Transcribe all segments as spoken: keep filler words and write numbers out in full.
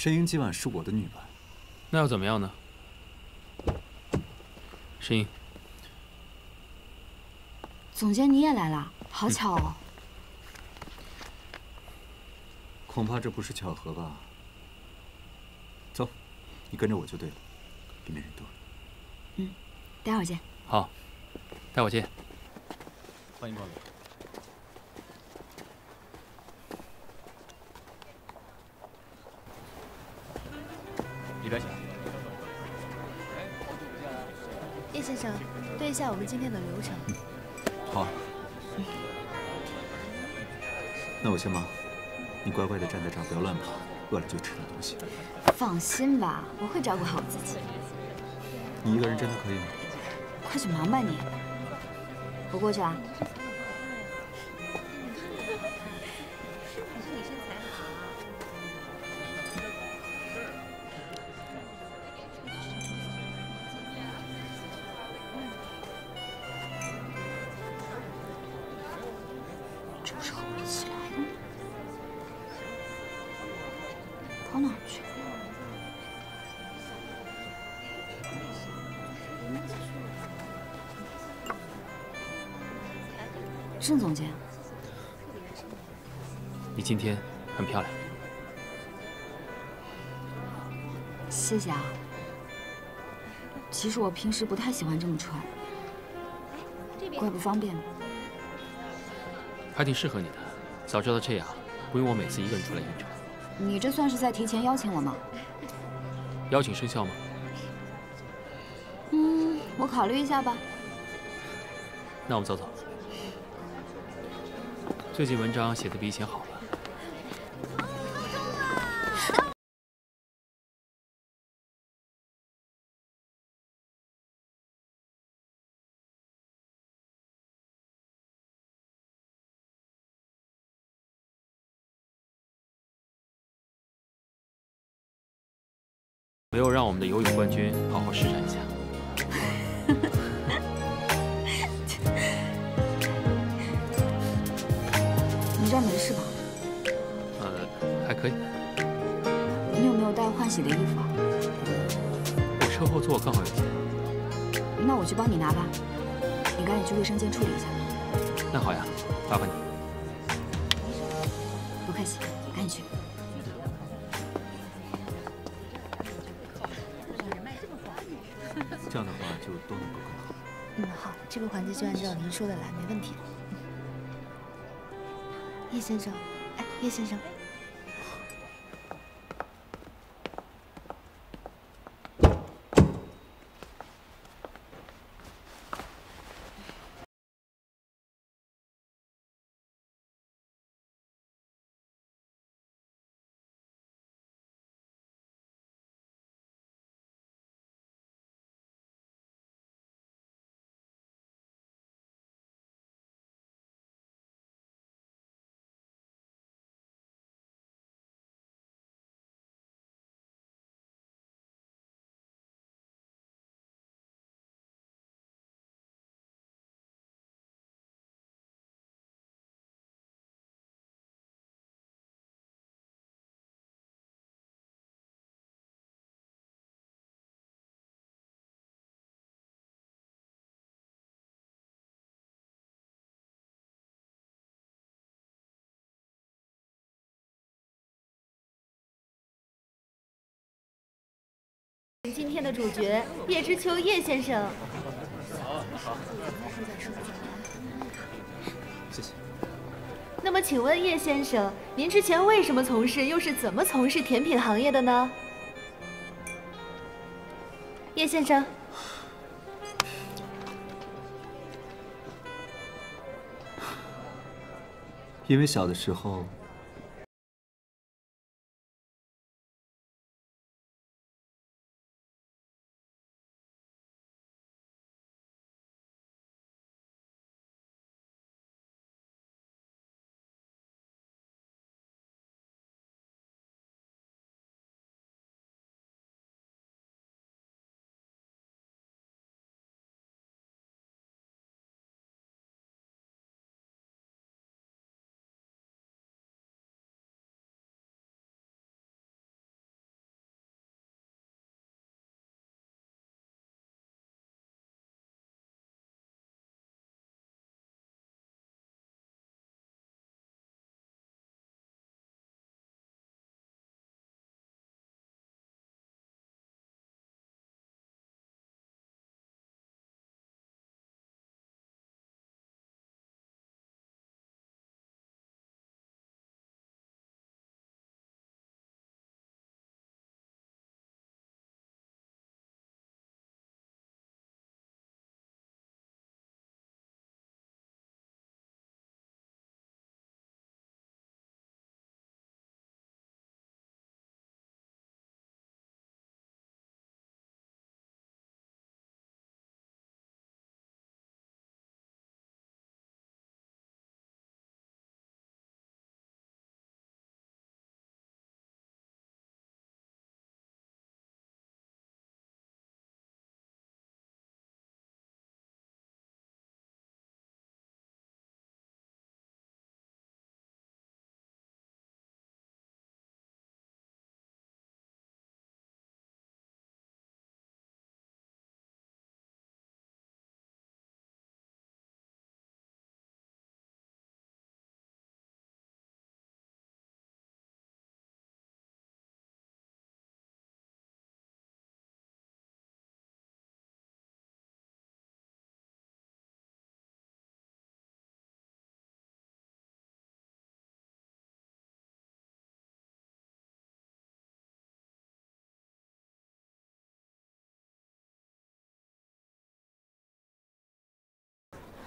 申英今晚是我的女伴。那又怎么样呢？申英，总监你也来了，好巧哦。嗯、恐怕这不是巧合吧？走，你跟着我就对了，避免人多。嗯，待会儿见。好，待会儿见。欢迎光临。 李先生，叶先生，对一下我们今天的流程。嗯、好、啊。嗯、那我先忙，你乖乖的站在这儿，不要乱跑，饿了就吃点东西。放心吧，我会照顾好自己。你一个人真的可以吗？快去忙吧你。我过去啊。郑总监，你今天很漂亮，谢谢啊。其实我平时不太喜欢这么穿，怪不方便的。还挺适合你的，早知道这样，不用我每次一个人出来应酬。你这算是在提前邀请我吗？邀请生效吗？嗯，我考虑一下吧。那我们走走。 最近文章写的比以前好了。 没有让我们的游泳冠军好好施展一下。 你这没事吧？呃，还可以。你有没有带换洗的衣服啊？我车后座刚好有钱。那我去帮你拿吧，你赶紧去卫生间处理一下。那好呀，麻烦你。不客气，赶紧去。这样的话就都能够更好。嗯，好，这个环节就按照您说的来，没问题。 叶先生，哎，叶先生，今天的主角叶知秋叶先生，好，好，谢谢。那么，请问叶先生，您之前为什么从事，又是怎么从事甜品行业的呢？叶先生，因为小的时候。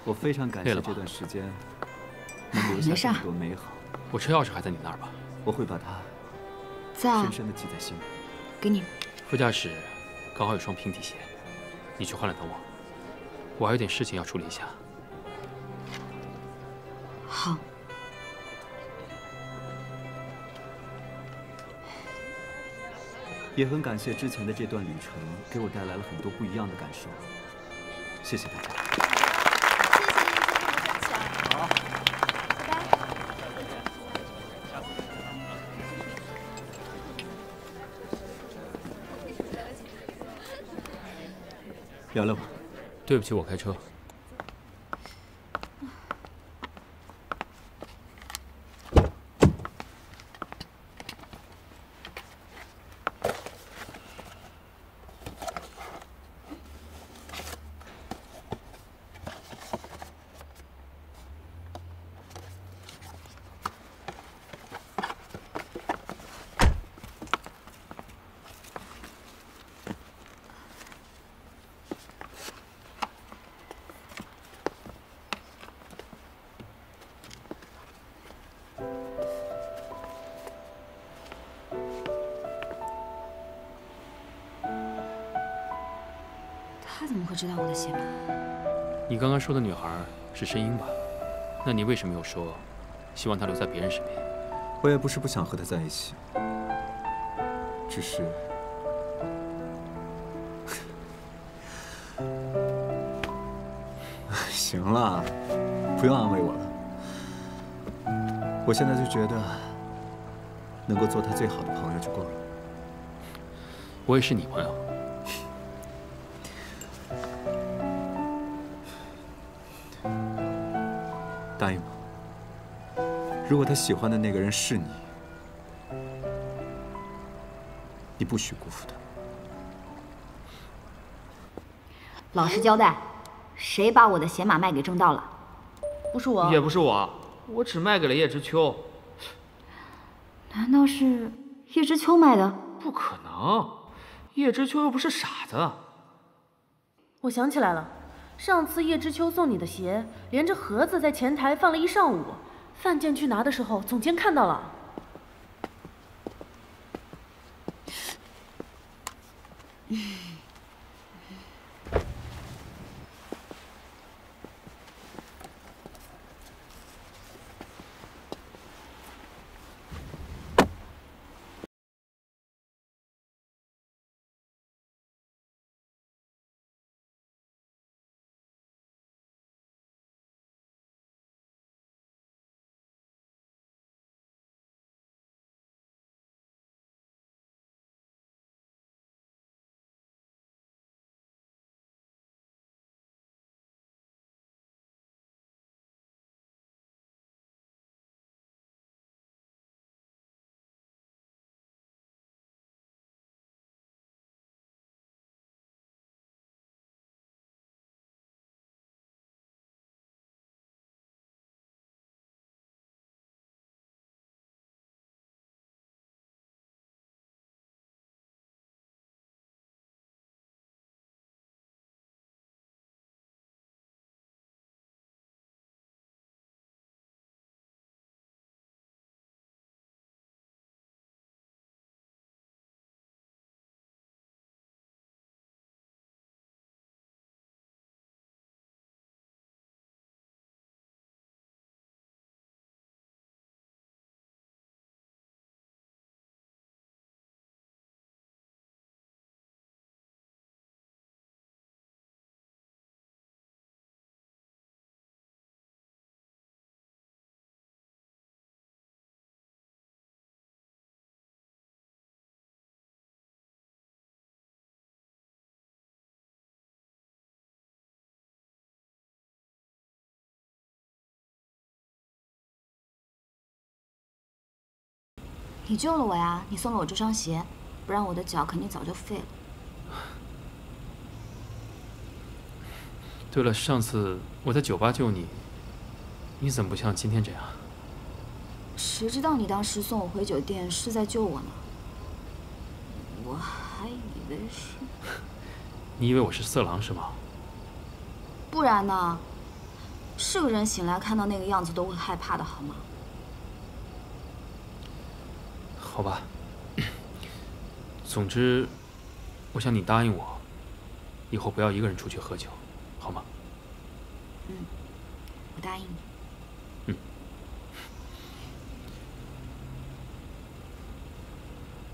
我非常感谢这段时间能留下这么多美好。我车钥匙还在你那儿吧？我会把它深深的记在心里。给你。副驾驶刚好有双平底鞋，你去换了等我，我还有点事情要处理一下。好。 也很感谢之前的这段旅程，给我带来了很多不一样的感受。谢谢大家。好，拜拜。聊聊吧。对不起，我开车。知道我的鞋吗？你刚刚说的女孩是申英吧？那你为什么又说希望她留在别人身边？我也不是不想和她在一起，只是行了，不用安慰我了。我现在就觉得能够做她最好的朋友就够了。我也是你朋友。 答应我，如果他喜欢的那个人是你，你不许辜负他。老实交代，谁把我的鞋码卖给正道了？不是我，也不是我，我只卖给了叶知秋。难道是叶知秋卖的？不可能，叶知秋又不是傻子。我想起来了。 上次叶知秋送你的鞋，连着盒子在前台放了一上午。范建去拿的时候，总监看到了。你救了我呀！你送了我这双鞋，不然我的脚肯定早就废了。对了，上次我在酒吧救你，你怎么不像今天这样？谁知道你当时送我回酒店是在救我呢？我还以为是……你以为我是色狼是吗？不然呢？是个人醒来看到那个样子都会害怕的，好吗？好吧。总之，我想你答应我，以后不要一个人出去喝酒，好吗？嗯，我答应你。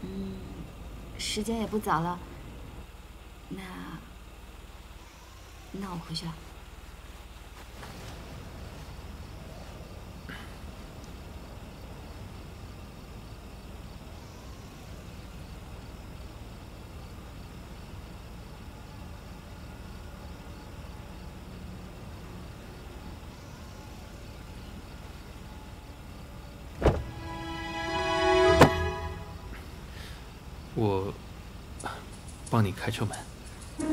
嗯，时间也不早了，那那我回去了。我帮你开车门。哦，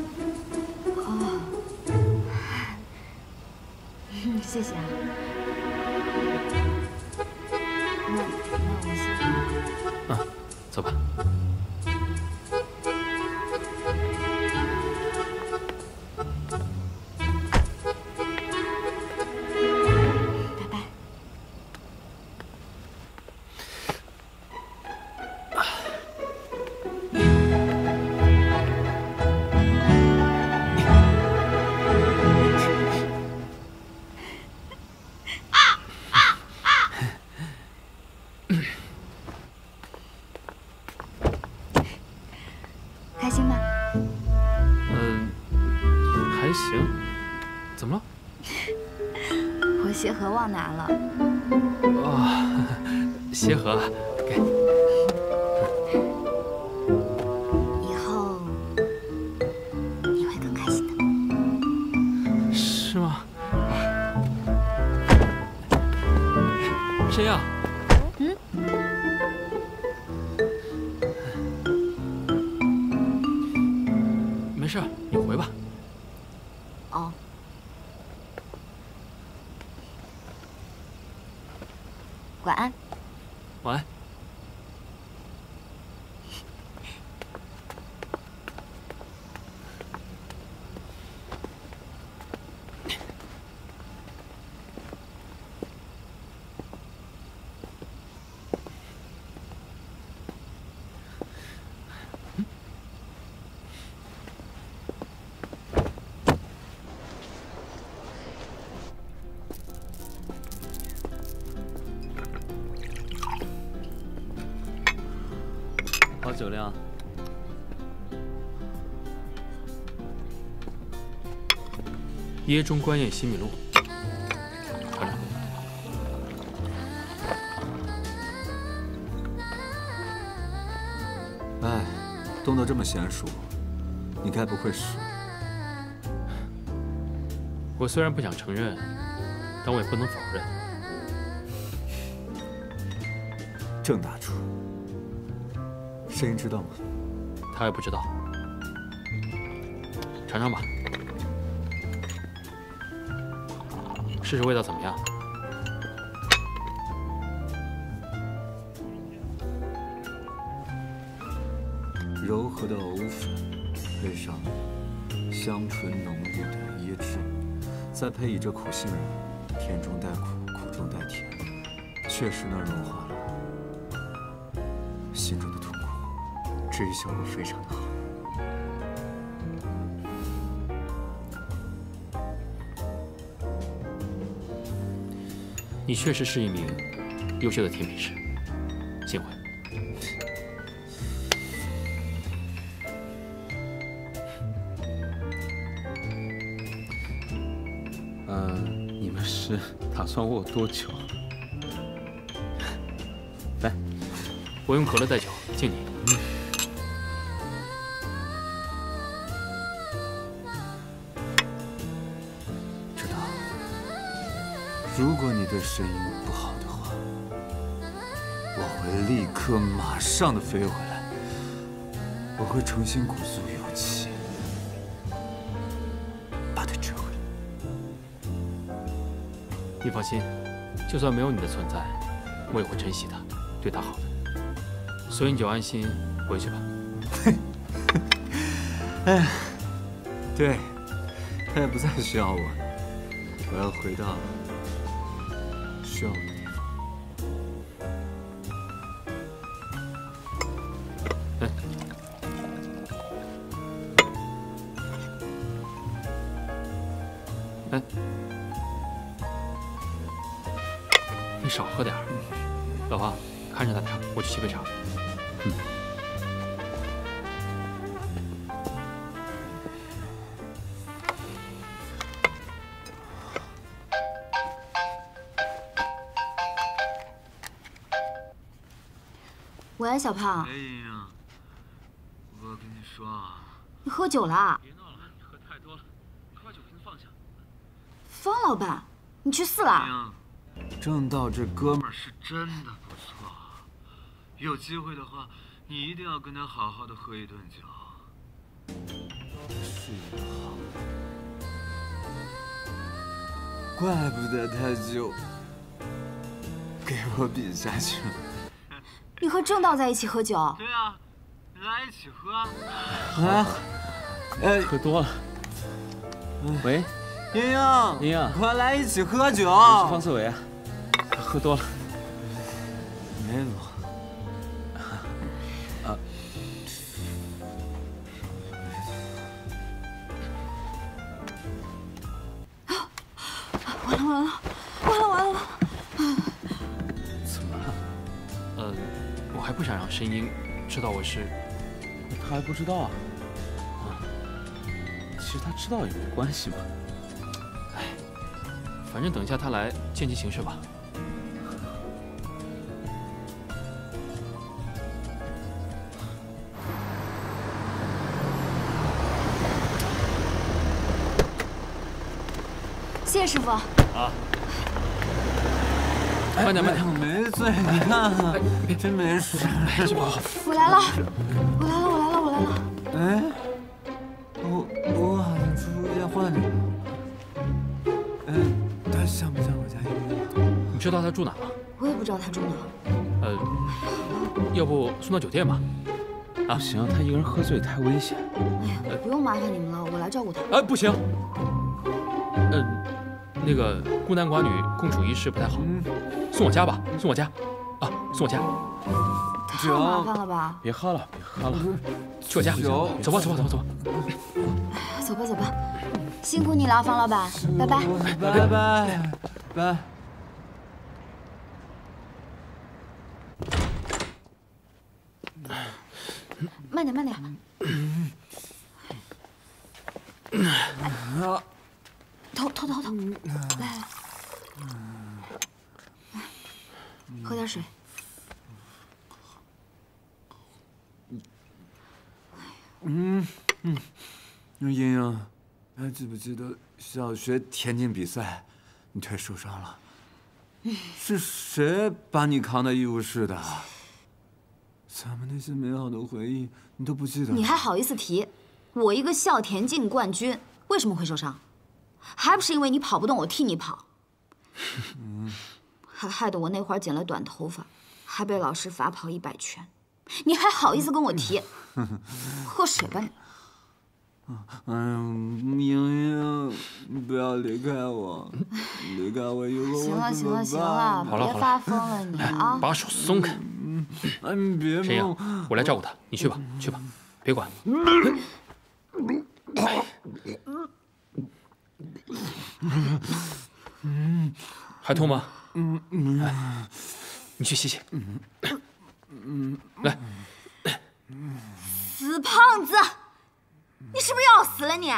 谢谢啊。那那我先。啊，走吧。拜拜。鞋盒忘拿了。哦，鞋盒，给。以后你会更开心的。是吗？申漾。嗯。没事，你回吧。哦。 晚安，晚安。好酒量！椰中观宴西米露，尝尝。哎，冻得这么娴熟，你该不会是……我虽然不想承认，但我也不能否认。郑大厨。 声音知道吗？他也不知道。尝尝吧，试试味道怎么样？柔和的藕粉，配上香醇浓郁的椰汁，再配以这苦杏仁，甜中带苦，苦中带甜，确实能融化了心中的痛苦。 这一效果非常的好。你确实是一名优秀的甜品师，幸会。呃，你们是打算我多久？来，我用可乐代酒敬你。嗯。 如果你对声音不好的话，我会立刻马上的飞回来，我会重新鼓足勇气，把它追回来。你放心，就算没有你的存在，我也会珍惜它，对它好的。所以你就安心回去吧。哎，对，他也不再需要我。我要回到需要我的地方。哎，哎，你少喝点儿。老婆，看着他点儿，我去沏杯茶。嗯。 喂，小胖。哎呀，我跟你说啊，你喝酒了？别闹了，你喝太多了，快把酒瓶放下。方老板，你去世了？正道这哥们儿是真的不错，有机会的话，你一定要跟他好好的喝一顿酒。是好，怪不得他就给我比下去了。 你和正道在一起喝酒？对啊，来一起喝啊！啊，哎，喝多了。喂，英英，英英，快来一起喝酒！我是方思维啊，喝多了。没怎么。啊。完了完了完了完了！怎么了？呃。 我还不想让声音知道我是，他还不知道啊。啊，其实他知道也没关系嘛。哎，反正等一下他来见其形势吧。谢谢师傅。啊。 慢点，慢点，我没醉，你看看，真没事。我来了，我来了，我来了，我来了。哎，我我好像出要换着。哎，他像不像我家英英？你知道他住哪吗？我也不知道他住哪。呃，要不送到酒店吧？啊，不行，他一个人喝醉太危险。哎呀，不用麻烦你们了，我来照顾他。哎，不行。嗯，那个孤男寡女共处一室不太好。 送我家吧，送我家，啊，送我家。太麻烦了吧！别喝了，别喝了，去我家。走吧，走吧，走吧，走吧。走吧，走吧，辛苦你了，方老板，拜拜，拜拜，拜。慢点，慢点。头头头头，来来。 喝点水。嗯嗯，那莹莹，还记不记得小学田径比赛，你腿受伤了？是谁把你扛到医务室的？咱们那些美好的回忆，你都不记得了？你还好意思提？我一个校田径冠军，为什么会受伤？还不是因为你跑不动，我替你跑。嗯。 还害得我那会儿剪了短头发，还被老师罚跑一百圈，你还好意思跟我提？喝水吧你！哎呀，莹莹，你不要离开我，离开我一会儿我怎么办？行了行了行了，别发疯了你啊！把手松开！哎，你别这样，我来照顾他，你去吧去吧，别管。还痛吗？ 嗯嗯，你去洗洗。嗯嗯，来。死胖子，你是不是要死了你？